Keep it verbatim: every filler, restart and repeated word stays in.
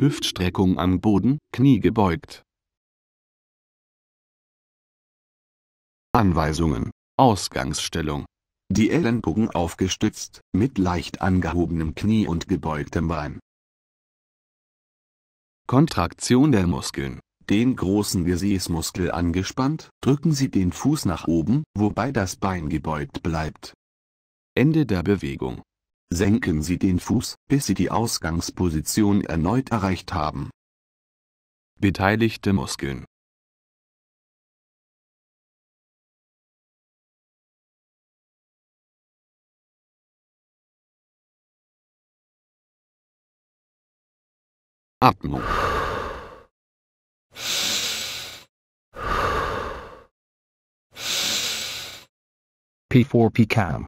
Hüftstreckung am Boden, Knie gebeugt. Anweisungen: Ausgangsstellung. Die Ellenbogen aufgestützt, mit leicht angehobenem Knie und gebeugtem Bein. Kontraktion der Muskeln. Den großen Gesäßmuskel angespannt, drücken Sie den Fuß nach oben, wobei das Bein gebeugt bleibt. Ende der Bewegung. Senken Sie den Fuß, bis Sie die Ausgangsposition erneut erreicht haben. Beteiligte Muskeln. Atmung. P vier P CAM.